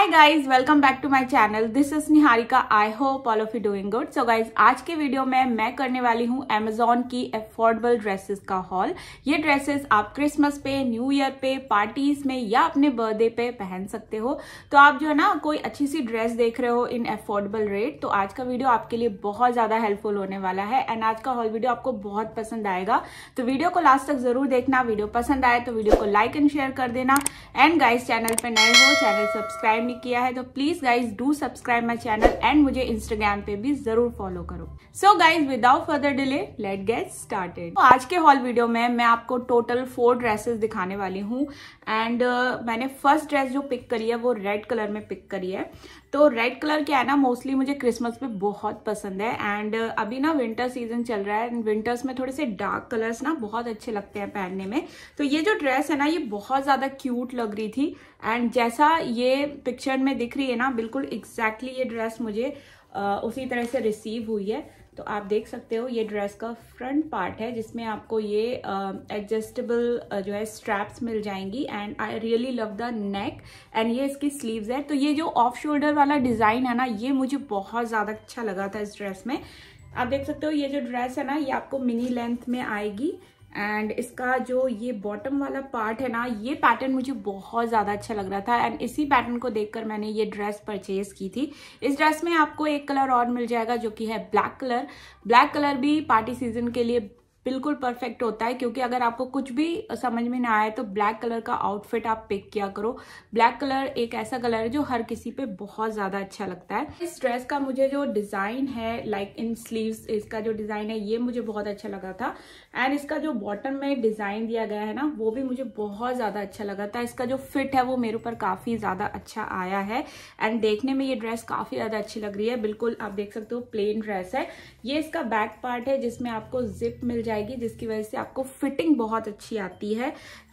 Hi guys, welcome back to my channel. This is Niharika. I hope all of you doing good. So guys, आज के video में मैं करने वाली हूँ Amazon की अफोर्डेबल ड्रेसेस का हॉल। ये ड्रेसेस आप क्रिसमस पे, न्यू ईयर पे, पार्टीज में या अपने बर्थडे पे पहन सकते हो। तो आप जो है ना कोई अच्छी सी ड्रेस देख रहे हो इन अफोर्डेबल रेट, तो आज का वीडियो आपके लिए बहुत ज्यादा हेल्पफुल होने वाला है एंड आज का हॉल वीडियो आपको बहुत पसंद आएगा। तो वीडियो को लास्ट तक जरूर देखना। वीडियो पसंद आए तो वीडियो को लाइक एंड शेयर कर देना। एंड गाइज, चैनल पे नए हो, चैनल सब्सक्राइब नहीं किया है तो please guys do subscribe my channel and मुझे इंस्टाग्राम पे भी जरूर फॉलो करो। So guys, without further delay let get started. आज के हॉल वीडियो में मैं आपको टोटल 4 ड्रेसेस दिखाने वाली हूँ एंड मैंने फर्स्ट ड्रेस जो पिक करी है वो रेड कलर में पिक करी है। तो रेड कलर क्या है ना, मोस्टली मुझे क्रिसमस पे बहुत पसंद है एंड अभी ना विंटर सीजन चल रहा है एंड विंटर्स में थोड़े से डार्क कलर्स ना बहुत अच्छे लगते हैं पहनने में। तो ये जो ड्रेस है ना ये बहुत ज्यादा क्यूट लग रही थी एंड जैसा ये पिक्चर में दिख रही है ना बिल्कुल एग्जैक्टली ये ड्रेस मुझे उसी तरह से रिसीव हुई है। तो आप देख सकते हो ये ड्रेस का फ्रंट पार्ट है जिसमें आपको ये एडजस्टेबल जो है स्ट्रैप्स मिल जाएंगी and I really love the neck and ये इसकी स्लीव्स है। तो ये जो ऑफ शोल्डर वाला डिज़ाइन है ना ये मुझे बहुत ज़्यादा अच्छा लगा था इस ड्रेस में। आप देख सकते हो ये जो ड्रेस है ना ये आपको मिनी लेंथ में आएगी एंड इसका जो ये बॉटम वाला पार्ट है ना ये पैटर्न मुझे बहुत ज़्यादा अच्छा लग रहा था एंड इसी पैटर्न को देखकर मैंने ये ड्रेस परचेज की थी। इस ड्रेस में आपको एक कलर और मिल जाएगा जो कि है ब्लैक कलर। ब्लैक कलर भी पार्टी सीजन के लिए बिल्कुल परफेक्ट होता है क्योंकि अगर आपको कुछ भी समझ में ना आए तो ब्लैक कलर का आउटफिट आप पिक किया करो। ब्लैक कलर एक ऐसा कलर है जो हर किसी पे बहुत ज़्यादा अच्छा लगता है। इस ड्रेस का मुझे जो डिज़ाइन है लाइक इन स्लीव्स इसका जो डिज़ाइन है ये मुझे बहुत अच्छा लगा था एंड इसका जो बॉटम में डिज़ाइन दिया गया है ना वो भी मुझे बहुत ज़्यादा अच्छा लगा था। इसका जो फिट है वो मेरे ऊपर काफ़ी ज़्यादा अच्छा आया है एंड देखने में ये ड्रेस काफ़ी ज़्यादा अच्छी लग रही है। बिल्कुल आप देख सकते हो प्लेन ड्रेस है। ये इसका बैक पार्ट है जिसमें आपको जिप मिल जाएगी जिसकी वजह से आपको फिटिंग बहुत अच्छी आती है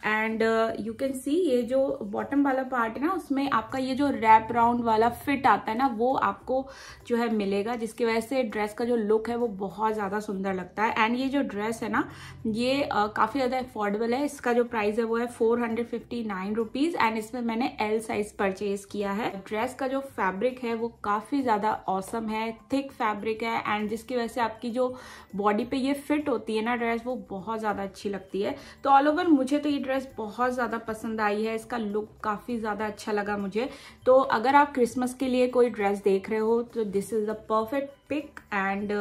एंड यू कैन सी ये जो बॉटम वाला पार्ट है ना उसमें आपका ये जो रैप राउंड वाला फिट आता है ना वो आपको जो है मिलेगा जिसकी वजह से ड्रेस का जो लुक है वो बहुत ज़्यादा सुंदर लगता है। एंड ये जो ड्रेस है ना ये काफ़ी ज़्यादा अफोर्डेबल है। इसका जो प्राइस है वो है 459 रुपीज़ एंड इसमें मैंने एल साइज परचेज किया है। ड्रेस का जो फैब्रिक है वो काफ़ी ज़्यादा औसम है, थिक फैब्रिक है एंड जिसकी वजह से आपकी जो बॉडी पे ये फिट होती है ना ड्रेस वो बहुत ज़्यादा अच्छी लगती है। तो ऑल ओवर मुझे तो ये ड्रेस बहुत ज़्यादा पसंद आई है। इसका लुक काफ़ी ज़्यादा अच्छा लगा मुझे। तो अगर आप क्रिसमस के लिए कोई ड्रेस देख रहे हो तो this is the perfect pick and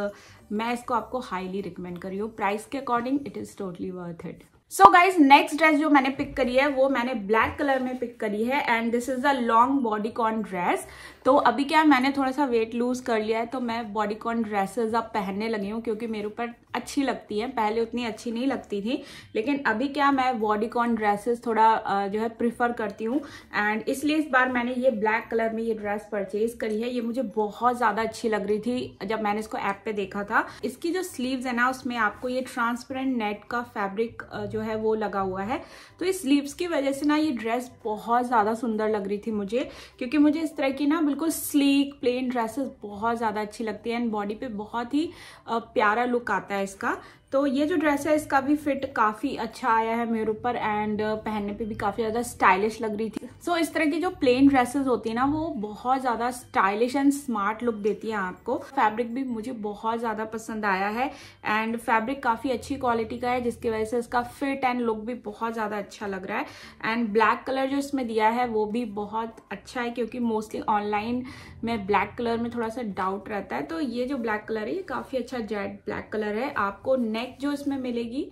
मैं इसको आपको हाईली रिकमेंड कर रही हूँ। प्राइस के according it is totally worth it. So guys, next dress जो मैंने पिक करी है वो मैंने ब्लैक कलर में पिक करी है and this is a long bodycon dress. तो अभी क्या मैंने थोड़ा सा वेट लूज कर लिया है तो मैं बॉडीकॉन ड्रेसेस अब पहनने लगी हूँ क्योंकि मेरे ऊपर अच्छी लगती है। पहले उतनी अच्छी नहीं लगती थी लेकिन अभी क्या मैं बॉडीकॉन ड्रेसेस थोड़ा जो है प्रिफर करती हूँ एंड इसलिए इस बार मैंने ये ब्लैक कलर में ये ड्रेस परचेज करी है। ये मुझे बहुत ज़्यादा अच्छी लग रही थी जब मैंने इसको ऐप पे देखा था। इसकी जो स्लीव्स है ना उसमें आपको ये ट्रांसपेरेंट नेट का फैब्रिक जो है वो लगा हुआ है। तो इस स्लीव्स की वजह से ना ये ड्रेस बहुत ज़्यादा सुंदर लग रही थी मुझे क्योंकि मुझे इस तरह की ना बिल्कुल स्लीक प्लेन ड्रेसेस बहुत ज़्यादा अच्छी लगती है एंड बॉडी पे बहुत ही प्यारा लुक आता है इसका। तो ये जो ड्रेस है इसका भी फिट काफ़ी अच्छा आया है मेरे ऊपर एंड पहनने पे भी काफ़ी ज़्यादा स्टाइलिश लग रही थी। सो इस तरह की जो प्लेन ड्रेसेस होती है ना वो बहुत ज़्यादा स्टाइलिश एंड स्मार्ट लुक देती है आपको। फैब्रिक भी मुझे बहुत ज़्यादा पसंद आया है एंड फैब्रिक काफ़ी अच्छी क्वालिटी का है जिसकी वजह से इसका फिट एंड लुक भी बहुत ज़्यादा अच्छा लग रहा है एंड ब्लैक कलर जो इसमें दिया है वो भी बहुत अच्छा है क्योंकि मोस्टली ऑनलाइन में ब्लैक कलर में थोड़ा सा डाउट रहता है। तो ये जो ब्लैक कलर है ये काफ़ी अच्छा जेट ब्लैक कलर है। आपको नेक जो इसमें मिलेगी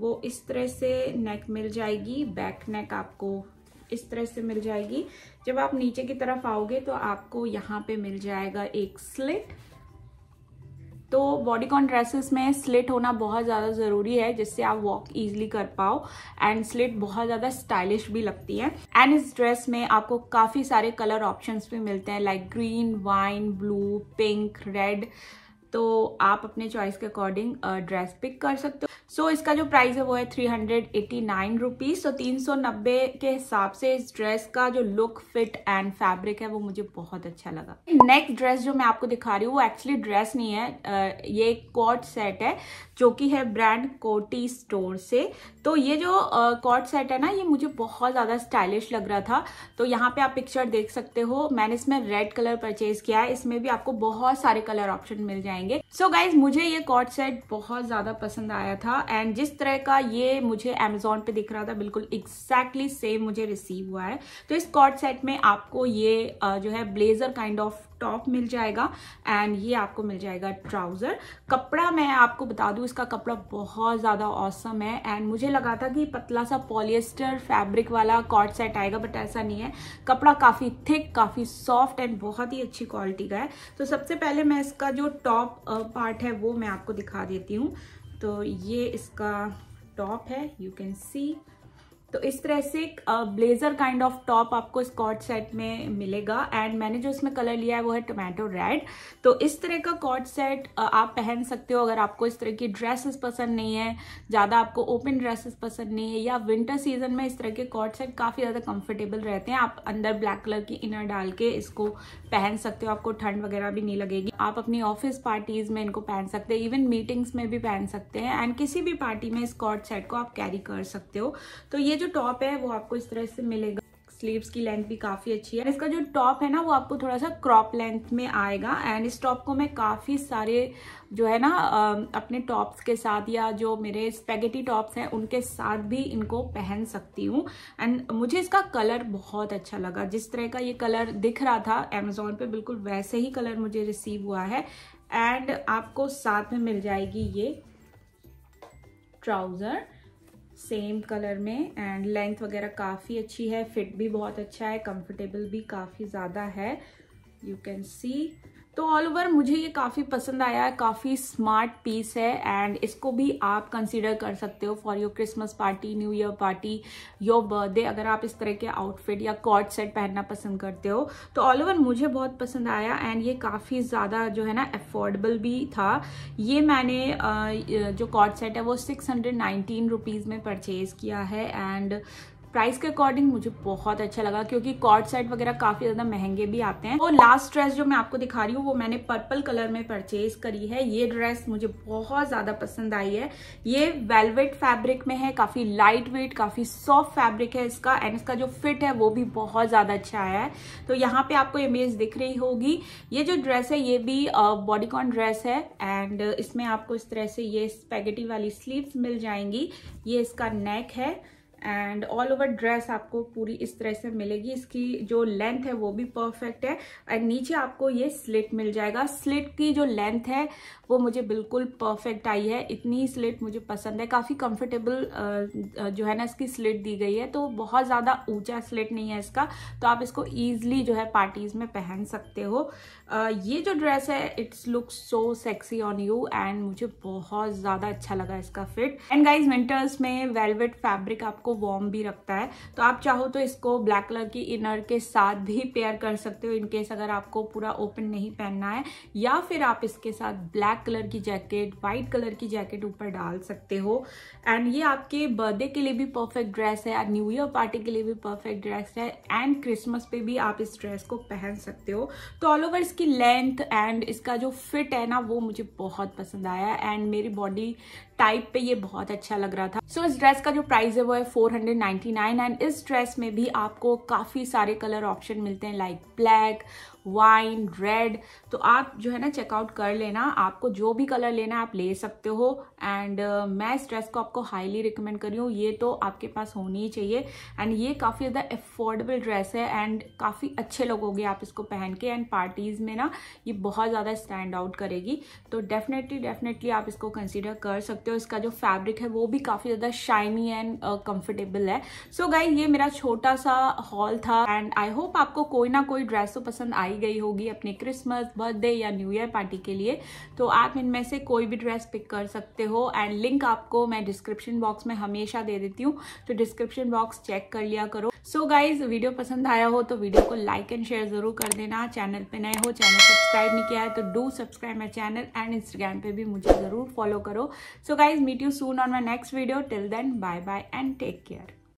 वो इस तरह से नेक मिल जाएगी। बैक नेक आपको इस तरह से मिल जाएगी। जब आप नीचे की तरफ आओगे तो आपको यहाँ पे मिल जाएगा एक स्लिट। तो बॉडीकॉन ड्रेसेस में स्लिट होना बहुत ज़्यादा ज़रूरी है जिससे आप वॉक इजीली कर पाओ एंड स्लिट बहुत ज़्यादा स्टाइलिश भी लगती है। एंड इस ड्रेस में आपको काफ़ी सारे कलर ऑप्शंस भी मिलते हैं like green, wine, blue, pink, red. तो आप अपने चॉइस के अकॉर्डिंग ड्रेस पिक कर सकते हो। सो इसका जो प्राइस है वो है 389 रुपीज़। तो 390 के हिसाब से इस ड्रेस का जो लुक, फिट एंड फैब्रिक है वो मुझे बहुत अच्छा लगा। नेक्स्ट ड्रेस जो मैं आपको दिखा रही हूँ वो एक्चुअली ड्रेस नहीं है, ये एक कॉट सेट है जो कि है ब्रांड कोटी स्टोर से। तो ये जो कॉट सेट है ना, ये मुझे बहुत ज़्यादा स्टाइलिश लग रहा था। तो यहाँ पे आप पिक्चर देख सकते हो, मैंने इसमें रेड कलर परचेज किया है। इसमें भी आपको बहुत सारे कलर ऑप्शन मिल जाएंगे। सो गाइज, मुझे ये कॉट सेट बहुत ज़्यादा पसंद आया था एंड जिस तरह का ये मुझे अमेजोन पे दिख रहा था बिल्कुल एग्जैक्टली सेम मुझे रिसीव हुआ है। तो इस कॉट सेट में आपको ये जो है ब्लेजर काइंड ऑफ टॉप मिल जाएगा एंड ये आपको मिल जाएगा ट्राउजर। कपड़ा मैं आपको बता दूं, इसका कपड़ा बहुत ज़्यादा ऑसम है एंड मुझे लगा था कि पतला सा पॉलिएस्टर फैब्रिक वाला कॉट सेट आएगा, बट ऐसा नहीं है। कपड़ा काफ़ी थिक, काफ़ी सॉफ्ट एंड बहुत ही अच्छी क्वालिटी का है। तो सबसे पहले मैं इसका जो टॉप पार्ट है वो मैं आपको दिखा देती हूँ। तो ये इसका टॉप है, यू कैन सी। तो इस तरह से एक ब्लेजर काइंड ऑफ टॉप आपको इस कॉट सेट में मिलेगा एंड मैंने जो इसमें कलर लिया है वो है टोमेटो रेड। तो इस तरह का कॉट सेट आप पहन सकते हो अगर आपको इस तरह की ड्रेसेस पसंद नहीं है, ज़्यादा आपको ओपन ड्रेसेस पसंद नहीं है, या विंटर सीजन में इस तरह के कॉट सेट काफ़ी ज़्यादा कंफर्टेबल रहते हैं। आप अंदर ब्लैक कलर की इनर डाल के इसको पहन सकते हो, आपको ठंड वगैरह भी नहीं लगेगी। आप अपनी ऑफिस पार्टीज़ में इनको पहन सकते हैं, इवन मीटिंग्स में भी पहन सकते हैं एंड किसी भी पार्टी में इस कॉट सेट को आप कैरी कर सकते हो। तो ये जो टॉप है वो आपको इस तरह से मिलेगा। स्लीव्स की लेंथ भी काफ़ी अच्छी है। इसका जो टॉप है ना वो आपको थोड़ा सा क्रॉप लेंथ में आएगा एंड इस टॉप को मैं काफ़ी सारे जो है ना अपने टॉप्स के साथ या जो मेरे स्पेगेटी टॉप्स हैं उनके साथ भी इनको पहन सकती हूँ एंड मुझे इसका कलर बहुत अच्छा लगा। जिस तरह का ये कलर दिख रहा था अमेजोन पे, बिल्कुल वैसे ही कलर मुझे रिसीव हुआ है एंड आपको साथ में मिल जाएगी ये ट्राउज़र सेम कलर में एंड लेंथ वगैरह काफ़ी अच्छी है, फिट भी बहुत अच्छा है, कंफर्टेबल भी काफ़ी ज़्यादा है, यू कैन सी। तो ऑल ओवर मुझे ये काफ़ी पसंद आया है, काफ़ी स्मार्ट पीस है एंड इसको भी आप कंसीडर कर सकते हो for your Christmas party, new year party, your birthday. अगर आप इस तरह के आउटफिट या कॉट सेट पहनना पसंद करते हो तो ऑल ओवर मुझे बहुत पसंद आया एंड ये काफ़ी ज़्यादा जो है ना अफोर्डेबल भी था। ये मैंने जो कॉट सेट है वो 619 रुपीज़ में परचेज़ किया है एंड प्राइस के अकॉर्डिंग मुझे बहुत अच्छा लगा क्योंकि कॉट सेट वगैरह काफ़ी ज़्यादा महंगे भी आते हैं। और लास्ट ड्रेस जो मैं आपको दिखा रही हूँ वो मैंने पर्पल कलर में परचेज करी है। ये ड्रेस मुझे बहुत ज़्यादा पसंद आई है। ये वेलवेट फैब्रिक में है, काफ़ी लाइट वेट, काफ़ी सॉफ्ट फैब्रिक है इसका एंड इसका जो फिट है वो भी बहुत ज़्यादा अच्छा आया है। तो यहाँ पर आपको इमेज दिख रही होगी। ये जो ड्रेस है ये भी बॉडीकॉन ड्रेस है एंड इसमें आपको इस तरह से ये स्पैगेटी वाली स्लीव्स मिल जाएंगी। ये इसका नेक है एंड ऑल ओवर ड्रेस आपको पूरी इस तरह से मिलेगी। इसकी जो लेंथ है वो भी परफेक्ट है एंड नीचे आपको ये स्लिट मिल जाएगा। स्लिट की जो लेंथ है वो मुझे बिल्कुल परफेक्ट आई है, इतनी स्लिट मुझे पसंद है। काफ़ी कंफर्टेबल जो है ना इसकी स्लिट दी गई है, तो बहुत ज़्यादा ऊंचा स्लिट नहीं है इसका, तो आप इसको ईजिली जो है पार्टीज़ में पहन सकते हो। ये जो ड्रेस है it's look so sexy on you and मुझे बहुत ज़्यादा अच्छा लगा इसका फिट एंड गाइज विंटर्स में वेलवेट फैब्रिक आपको वार्म भी रखता है, तो आप चाहो तो इसको ब्लैक कलर की इनर के साथ भी पेयर कर सकते हो इनकेस अगर आपको पूरा ओपन नहीं पहनना है, या फिर आप इसके साथ ब्लैक कलर की जैकेट, वाइट कलर की जैकेट ऊपर डाल सकते हो एंड ये आपके बर्थडे के लिए भी परफेक्ट ड्रेस है, न्यू ईयर पार्टी के लिए भी परफेक्ट ड्रेस है एंड क्रिसमस पे भी आप इस ड्रेस को पहन सकते हो। तो ऑल ओवर इसकी लेंथ एंड इसका जो फिट है ना वो मुझे बहुत पसंद आया एंड मेरी बॉडी टाइप पे ये बहुत अच्छा लग रहा था। सो इस ड्रेस का जो प्राइस है वो है 499 एंड इस ड्रेस में भी आपको काफ़ी सारे कलर ऑप्शन मिलते हैं लाइक ब्लैक, वाइन, रेड। तो आप जो है ना चेकआउट कर लेना, आपको जो भी कलर लेना है आप ले सकते हो एंड मैं इस ड्रेस को आपको हाईली रिकमेंड कर रही हूँ। ये तो आपके पास होनी ही चाहिए एंड ये काफ़ी ज़्यादा अफोर्डेबल ड्रेस है एंड काफ़ी अच्छे लगोगे आप इसको पहन के एंड पार्टीज़ में ना ये बहुत ज़्यादा स्टैंड आउट करेगी। तो डेफिनेटली आप इसको कंसिडर कर सकते हो। इसका जो फैब्रिक है वो भी काफ़ी ज़्यादा शाइनी एंड कंफर्टेबल है। सो गाइस, ये मेरा छोटा सा हॉल था एंड आई होप आपको कोई ना कोई ड्रेस तो पसंद आई निकल गई होगी अपनी क्रिसमस, बर्थडे या न्यू ईयर पार्टी के लिए, तो आप इनमें से कोई भी ड्रेस पिक कर सकते हो। एंड लिंक आपको मैं डिस्क्रिप्शन बॉक्स में हमेशा दे देती हूँ, तो डिस्क्रिप्शन बॉक्स चेक कर लिया करो। सो गाइज, वीडियो पसंद आया हो तो वीडियो को लाइक एंड शेयर जरूर कर देना। चैनल पे नए हो, चैनल सब्सक्राइब नहीं किया है तो do subscribe my channel, and Instagram पे भी मुझे जरूर फॉलो करो। So guys, meet you soon on my next video. Till then, bye bye and take care.